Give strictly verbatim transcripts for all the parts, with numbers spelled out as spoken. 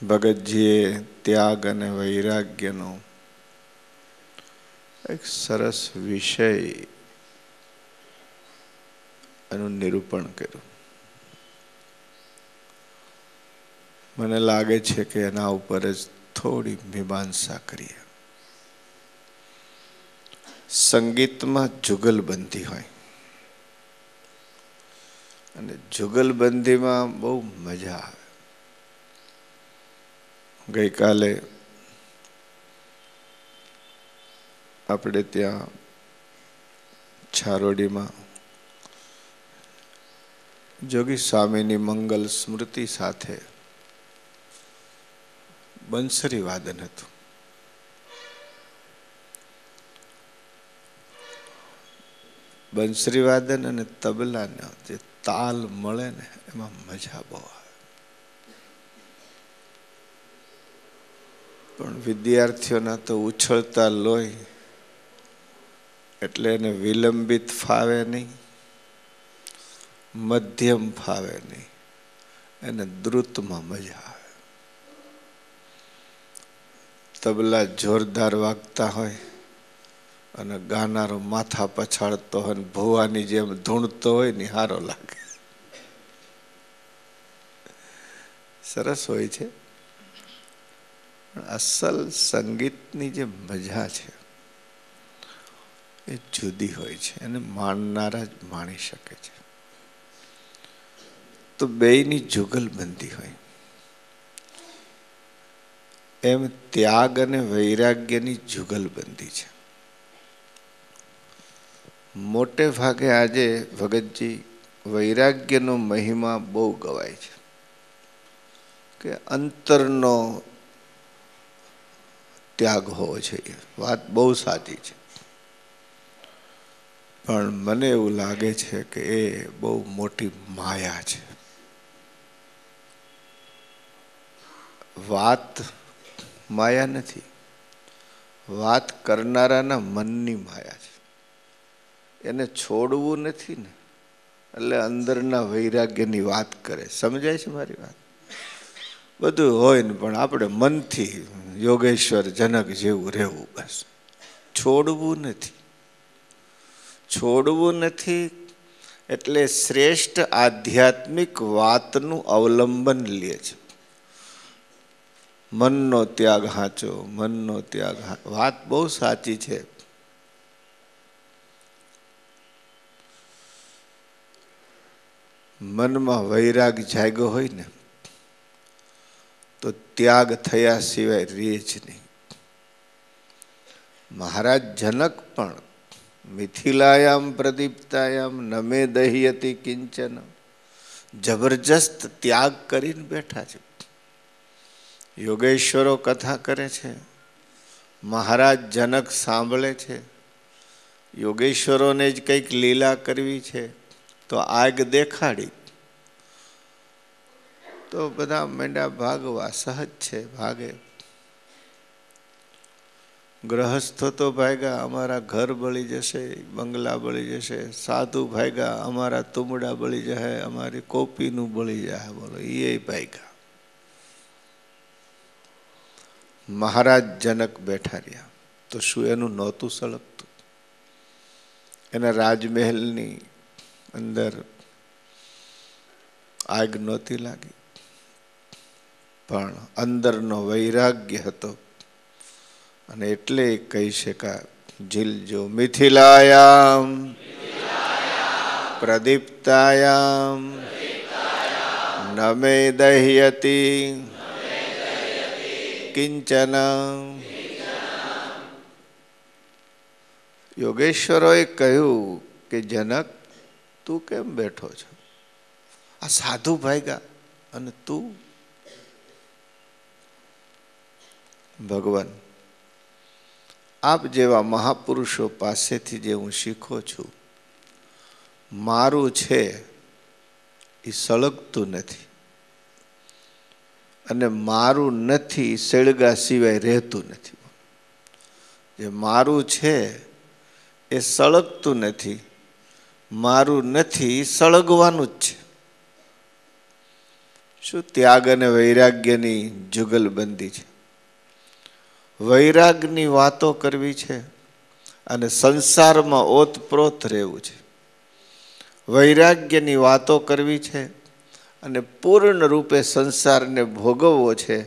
ભગતજીએ ત્યાગ અને વૈરાગ્યનો એક સરસ વિષય એનું નિરૂપણ કર્યું. મને લાગે છે કે એના ઉપર જ થોડી મીમાંસા કરીએ. સંગીતમાં જુગલબંધી હોય અને જુગલબંધીમાં બહુ મજા આવે. ગઈકાલે આપણે ત્યાં છારોડીમાં જોગી સ્વામીની મંગલ સ્મૃતિ સાથે બંસરી વાદન હતું. બંસરી વાદન અને તબલાના જે તાલ મળે ને એમાં મજા બહુ આવે. પણ વિદ્યાર્થીઓના તો ઉછળતા લોહી એટલે એને વિલંબિત ફાવે નહીં, મધ્યમ ફાવે નહીં, એને દ્રુતમાં મજા આવે. તબલા જોરદાર વાગતા હોય અને ગાનારો માથા પછાડતો હોય, ભુવાની જેમ ધૂણતો હોય ને હારો લાગે, સરસ હોય છે. અસલ સંગીતની જે મજા છે એ જુદી હોય છે, એને માણનારા જ માણી શકે છે. તો બેયની જુગલબંધી હોય એમ ત્યાગ અને વૈરાગ્યની જુગલબંધી છે. મોટે ભાગે આજે ભગતજી વૈરાગ્યનો મહિમા બહુ ગવાય છે કે અંતરનો ત્યાગ હોવો જોઈએ. વાત બહુ સાચી છે, પણ મને એવું લાગે છે કે એ બહુ મોટી માયા છે. વાત માયા નથી, વાત કરનારાના મનની માયા છે. એને છોડવું નથી ને એટલે અંદરના વૈરાગ્યની વાત કરે. સમજાય છે મારી વાત? બધું હોય ને પણ આપણે મનથી યોગેશ્વર જનક જેવું રહેવું, બસ. છોડવું નથી, છોડવું નથી એટલે શ્રેષ્ઠ આધ્યાત્મિક વાતનું અવલંબન લે છે. મનનો ત્યાગ હાચો, મનનો ત્યાગ. વાત બહુ સાચી છે, મનમાં વૈરાગ જાગ્યો હોય ને તો ત્યાગ થયા સિવાય રહે જ નહીં. મહારાજ જનક પણ મિથિલાયામ પ્રદીપ્તાયામ નમે દહ્યતિ કિંચન જબરજસ્ત ત્યાગ કરીને બેઠા છે. યોગેશ્વરો કથા કરે છે, મહારાજ જનક સાંભળે છે. યોગેશ્વરોને જ કંઈક લીલા કરવી છે તો આગ દેખાડી, તો બધા મેંડા ભાગવા. સહજ છે, ભાગે. ગ્રહસ્થો તો ભાગ્યા, અમારા ઘર બળી જશે, બંગલા બળી જશે. સાધુ ભાગ્યા, અમારા તુમડા બળી જશે, અમારી કોપીનું બળી જાય. બોલો, એ ભાગ્યા. મહારાજ જનક બેઠા રહ્યા તો શું એનું નહોતું સળગતું? એના રાજમહેલની અંદર આગ નહોતી લાગી, પણ અંદરનો વૈરાગ્ય હતો. અને એટલે કહી શકાય, જીલજો મિથિલાયામ પ્રદીપ્તાયામ નમે દહ્યતિ કિંચન. યોગેશ્વરોએ કહ્યું કે જનક, તું કેમ બેઠો છો? આ સાધુ ભાગ્યા અને તું? ભગવાન, આપ જેવા મહાપુરુષો પાસેથી જે હું શીખો છું, મારું છે એ સળગતું નથી અને મારું નથી એ સળગા સિવાય રહેતું નથી. જે મારું છે એ સળગતું નથી, મારું નથી સળગવાનું જ છે. શું ત્યાગ અને વૈરાગ્યની જુગલબંધી છે? વૈરાગની વાતો કરવી છે અને સંસારમાં ઓતપ્રોત રહેવું છે. વૈરાગ્યની વાતો કરવી છે અને પૂર્ણ રૂપે સંસારને ભોગવવો છે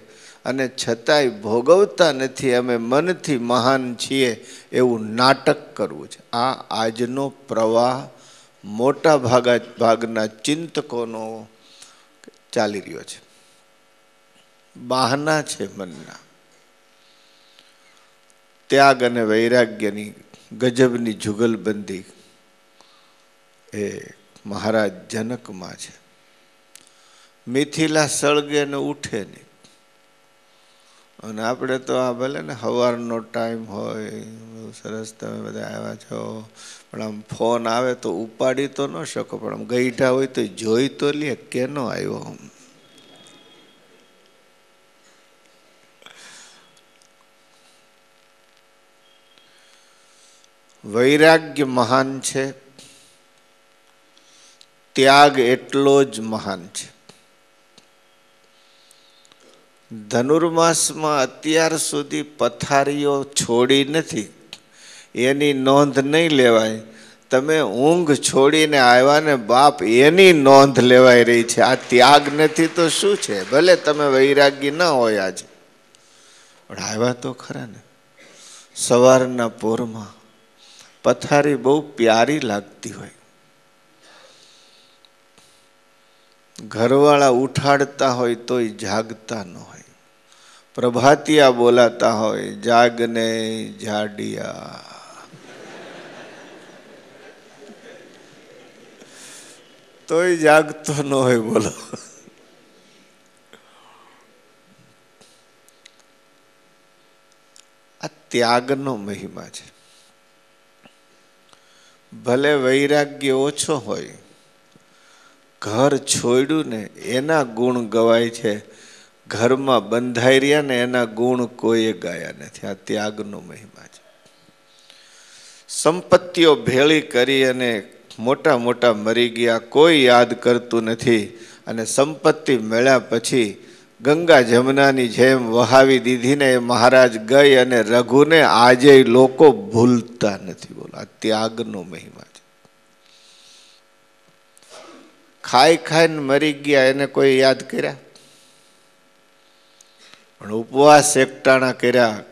અને છતાંય ભોગવતા નથી, અમે મનથી મહાન છીએ એવું નાટક કરવું છે. આ આજનો પ્રવાહ મોટા ભાગા ભાગના ચિંતકોનો ચાલી રહ્યો છે. બહાના છે મનના. ત્યાગ અને વૈરાગ્યની ગજબની જુગલબંધી એ મહારાજ જનકમાં છે. મિથિલા સળગે ને ઉઠે નહીં. અને આપણે તો આ ભલે ને સવારનો ટાઈમ હોય, સરસ તમે બધા આવ્યા છો, પણ આમ ફોન આવે તો ઉપાડી તો ન શકો, પણ આમ ગઈઠા હોય તો જોઈ તો લે કે ન આવ્યો. વૈરાગ્ય મહાન છે, ત્યાગ એટલો જ મહાન છે. ધનુર્માસમાં અત્યાર સુધી પથારીઓ છોડી નથી, એની નોંધ નહીં લેવાય. તમે ઊંઘ છોડીને આવ્યા ને બાપ, એની નોંધ લેવાઈ રહી છે. આ ત્યાગ નથી તો શું છે? ભલે તમે વૈરાગી ન હોય આજે, પણ આવ્યા તો ખરા ને. સવારના પોરમાં પથારી બહુ પ્યારી લાગતી હોય, ઘરવાળા ઉઠાડતા હોય તોય જાગતા ન હોય. પ્રભાતિયા બોલાતા હોય, જાગને જાડિયા. તોય જાગતો ન હોય. બોલો, આ ત્યાગનો મહિમા છે. ભલે વૈરાગ્ય ઓછો હોય, ઘર છોડ્યું ને એના ગુણ ગવાય છે. ઘરમાં બંધાઈ રહ્યા ને એના ગુણ કોઈએ ગાયા નથી. આ ત્યાગનો મહિમા છે. સંપત્તિઓ ભેળી કરી અને મોટા મોટા મરી ગયા, કોઈ યાદ કરતું નથી. અને સંપત્તિ મળ્યા પછી ગંગા જમનાની જેમ વહાવી દીધી ને એ મહારાજ ગઈ અને રઘુને આજે લોકો ભૂલતા નથી. બોલો, આ ત્યાગનો મહિમા. ખાઈ ખાઈને મરી ગયા, એને કોઈ યાદ કર્યા? પણ ઉપવાસ એકટાણા કર્યા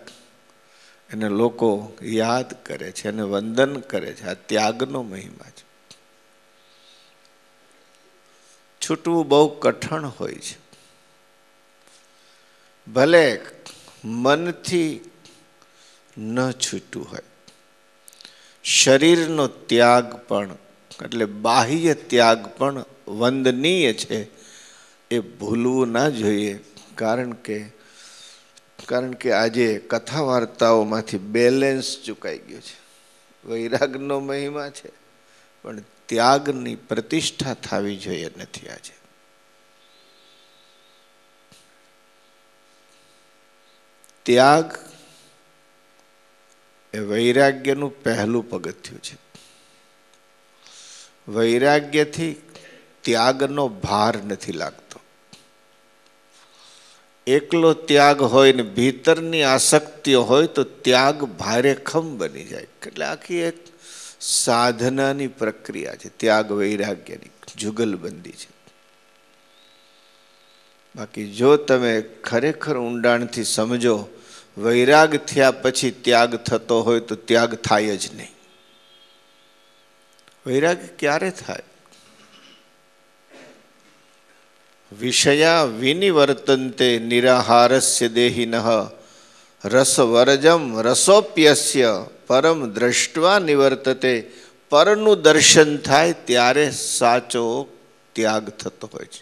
એને લોકો યાદ કરે છે, એને વંદન કરે છે. આ ત્યાગનો મહિમા છે. છૂટવું બહુ કઠણ હોય છે. ભલે મનથી ન છૂટવું હોય, શરીરનો ત્યાગ પણ, એટલે બાહ્ય ત્યાગ પણ વંદનીય છે. એ ભૂલવું ના જોઈએ. કારણ કે કારણ કે આજે કથા વાર્તાઓમાંથી બેલેન્સ ચૂકાઈ ગયું છે. વૈરાગનો મહિમા છે, પણ ત્યાગની પ્રતિષ્ઠા થવી જોઈએ નથી આજે. ત્યાગ એ વૈરાગ્યનું પહેલું પગથિયું છે. વૈરાગ્યથી ત્યાગનો ભાર નથી લાગતો. એકલો ત્યાગ હોય ને ભીતરની આસક્તિઓ હોય તો ત્યાગ ભારેખમ બની જાય. એટલે આખી એક સાધનાની પ્રક્રિયા છે. ત્યાગ વૈરાગ્યની જુગલબંધી છે. બાકી જો તમે ખરેખર ઊંડાણથી સમજો, વૈરાગ થયા પછી ત્યાગ થતો હોય તો ત્યાગ થાય જ નહીં. વૈરાગ્ય ક્યારે થાય? વિષયા વિનિવર્તન્તે નિરાહારસ્ય દેહિનઃ રસવર્જમ રસોપ્યસ્ય પરમ દ્રષ્ટવા નિવર્તતે. પરનું દર્શન થાય ત્યારે સાચો ત્યાગ થતો હોય છે.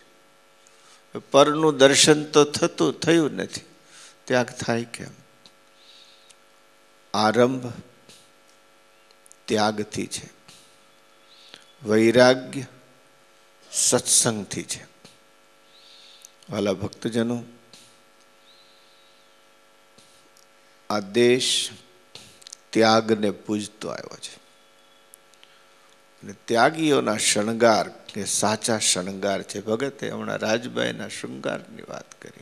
પરનું દર્શન તો થતું થયું નથી, ત્યાગ થાય કેમ? આરંભ ત્યાગથી છે, વૈરાગ્ય સત્સંગથી છે. વાલા ભક્તજનો, આ દેશ ત્યાગને પૂજતો આવ્યો છે. त्यागीओना शृंगार के साचा शृंगार छे। भगते हमणा राजबाईना शृंगारनी वात करी।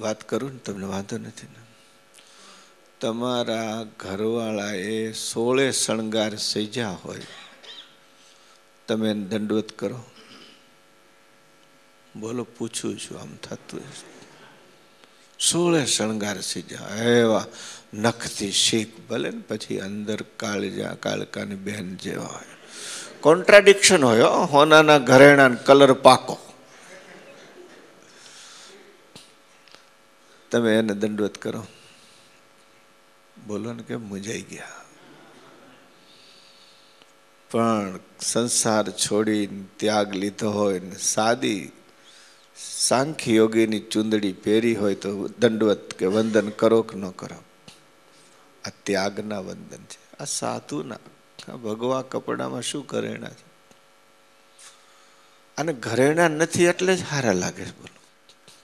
बात करू ने तमने वांधो नथी ने? तमारा घरवाळाए सोळे शृंगार सजा होय, तमे दंडवत करो? बोलो, पूछू छू। आम थतुं सोळे शृंगार सजा, एवा नखथी शीक भले ने पछी अंदर काळजा काळकानी बहन जेवा होय। कॉन्ट्राडिक्शन होय। होनाना घरेणा ने कलर पाको, तमे एने दंडवत करो? बोलो ने के मुंजाई गया। पण संसार छोड़ी त्याग लीधो होय ने सादी सांख्य योगी नी चुंदड़ी पेरी होय तो दंडवत के वंदन करो के न करो? आ त्यागना वंदन छे। आ साधुना आ भगवा कपड़ामां शुं घरेणा छे? अने घरेणा नथी एटले ज हारा लागे। बोलो,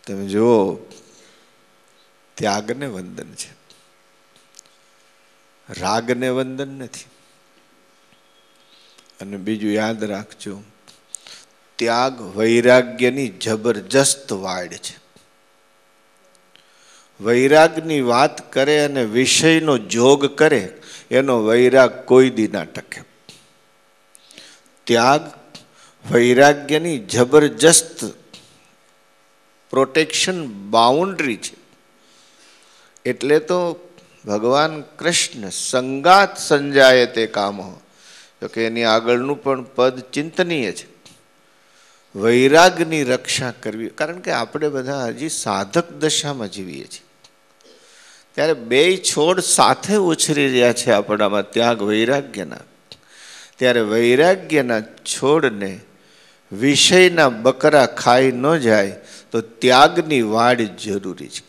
तमे जुओ त्यागने वंदन छे, रागने वंदन नथी। अने बीजू याद राखजो, त्याग वैराग्यनी जबरदस्त वाड़ छे। वैरागनी वात करे अने विषयनो जोग करे एनो वैराग कोई दी ना टके। त्याग वैराग्यनी जबरदस्त प्रोटेक्शन बाउंड्री छे। एटले तो भगवान कृष्ण संगात संजाये ते काम हो, जो कि एनी आगळनुं पण पद चिंतनीय छे। वैरागनी रक्षा करवी, कारण के आपणे बधा हजी साधक दशामां जीवीए छीए, त्यारे बेय छोड़ साथे उछरी रह्या छे आपणामां त्याग वैराग्यना। त्यारे वैराग्यना छोड़ने विषयना बकरा खाई न जाय तो त्यागनी वाड़ जरूरी छे।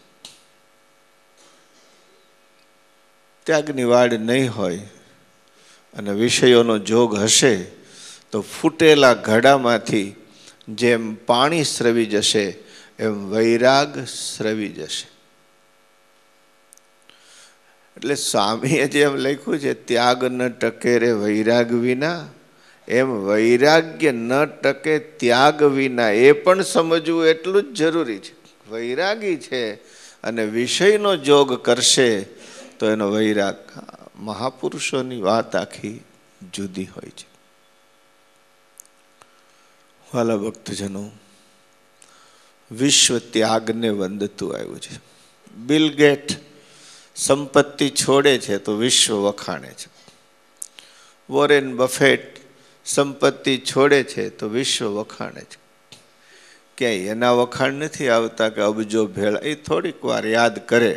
त्यागनी वाड़ नहीं होय अने विषयोनो जोग हशे तो फूटेला घड़ामांथी जेम पाणी स्रवी जशे एम वैराग स्रवी जशे। एटले स्वामीए जेम लख्युं छे, त्याग न टके रे वैराग विना, एम वैराग्य न टके त्याग विना। ए पण समजवुं एटलुं ज जरूरी छे। वैरागी छे अने विषयनो जोग करशे तो एनो वैराग। महापुरुषोनी वात आखी जुदी होय छे। वाला भक्तजनों, विश्व त्याग ने वंदतुं आव्युं छे। बिल गेट संपत्ति छोड़े छे तो विश्व वखाणे छे। वॉरेन बफेट संपत्ति छोड़े छे तो विश्व वखाणे छे। क्यांय एना वखाण नथी आवता के अबजो भेळा। ए थोड़ीक वार याद करे,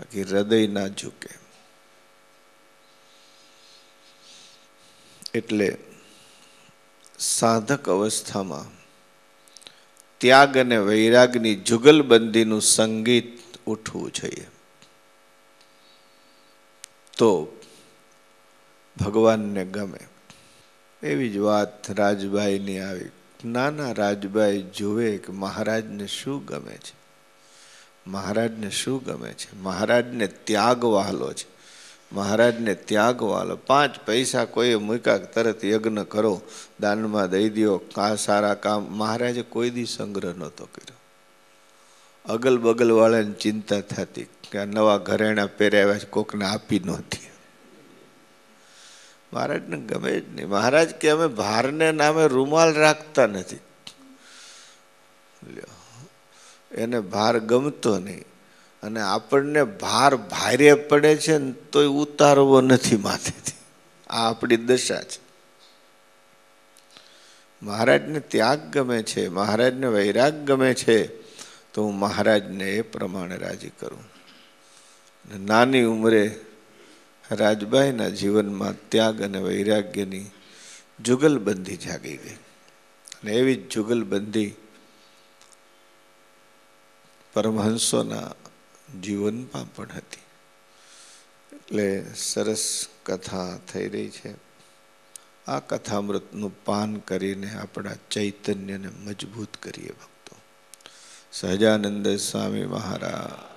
बाकी हृदय ना झूके। एटले साधक अवस्था में त्याग ने वैरागनी जुगलबंदी नु संगीत उठवू जोईए तो भगवान ने गमे। एवी ज वात राजबाई नी आवी। नाना राजबाई जुए के महाराज ने शू गमे छे, महाराज ने शू गमे छे। महाराज ने त्याग वाहलो छे, महाराज ने त्याग वालो। पांच पैसा कोई मूक्या तरत यज्ञ करो, दान में दई दियो, का सारा काम। महाराजे कोई दी संग्रह नतो कर्यो। अगल बगल वाला ने चिंता थती के नवा घरेणा पेराव्या छे, कोकने आपी न दीए। महाराज ने गमे ज नहीं। महाराज के अमे भार ने नामे रूमाल राखता नथी। ल्यो, एने भार गमतो नहीं अने आपणने भार भारे पड़े छे तो उतारवो नथी माथेथी। आ आपणी दशा छे। महाराज ने त्याग गमे छे, महाराज ने वैराग गमे छे तो हूँ महाराज ने ए प्रमाणे राजी करूँ। नानी उमरे राजबाईना जीवन में त्याग अने वैराग्यनी जुगलबंदी जागी गई। अने एवी जुगलबंदी परमहंसोना जीवन में पण हती। एटले सरस कथा थई रही है। आ कथामृतनु पान करीने अपना चैतन्य ने मजबूत करिए भक्तों। सहजानंद स्वामी महाराज।